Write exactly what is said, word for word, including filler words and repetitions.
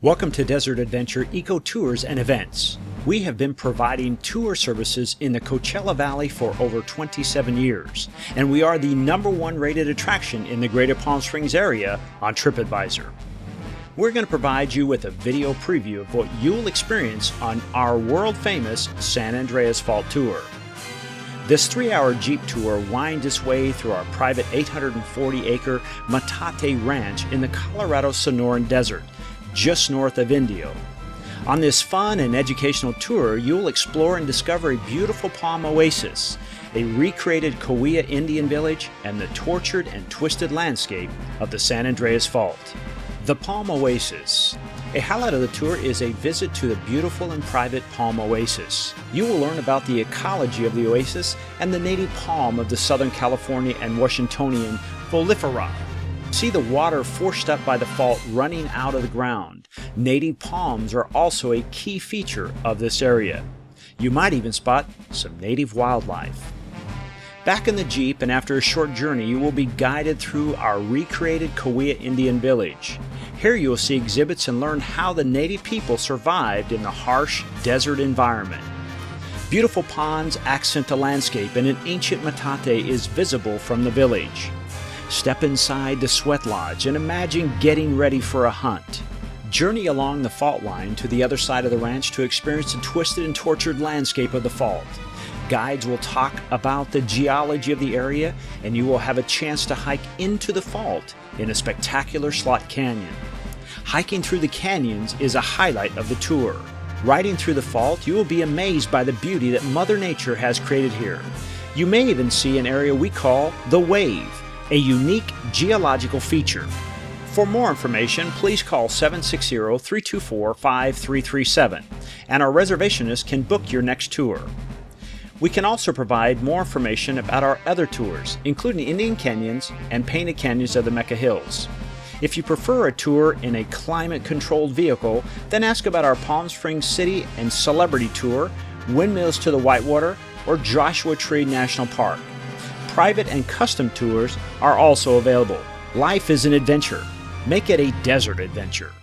Welcome to Desert Adventure Eco Tours and Events. We have been providing tour services in the Coachella Valley for over twenty-seven years, and we are the number one rated attraction in the greater Palm Springs area on TripAdvisor. We're going to provide you with a video preview of what you'll experience on our world-famous San Andreas Fault Tour. This three-hour Jeep tour winds its way through our private eight hundred forty acre Metate Ranch in the Colorado Sonoran Desert, just north of Indio. On this fun and educational tour, you'll explore and discover a beautiful palm oasis, a recreated Cahuilla Indian village, and the tortured and twisted landscape of the San Andreas Fault. The Palm Oasis. A highlight of the tour is a visit to the beautiful and private Palm Oasis. You will learn about the ecology of the oasis and the native palm of the Southern California and Washingtonian Filifera. See the water forced up by the fault running out of the ground. Native palms are also a key feature of this area. You might even spot some native wildlife. Back in the Jeep, and after a short journey, you will be guided through our recreated Cahuilla Indian village. Here you will see exhibits and learn how the native people survived in the harsh desert environment. Beautiful ponds accent the landscape, and an ancient metate is visible from the village. Step inside the sweat lodge and imagine getting ready for a hunt. Journey along the fault line to the other side of the ranch to experience the twisted and tortured landscape of the fault. Guides will talk about the geology of the area, and you will have a chance to hike into the fault in a spectacular slot canyon. Hiking through the canyons is a highlight of the tour. Riding through the fault, you will be amazed by the beauty that Mother Nature has created here. You may even see an area we call the Wave, a unique geological feature. For more information, please call seven six zero, three two four, five three three seven, and our reservationist can book your next tour. We can also provide more information about our other tours, including Indian Canyons and Painted Canyons of the Mecca Hills. If you prefer a tour in a climate-controlled vehicle, then ask about our Palm Springs City and Celebrity Tour, Windmills to the Whitewater, or Joshua Tree National Park. Private and custom tours are also available. Life is an adventure. Make it a desert adventure.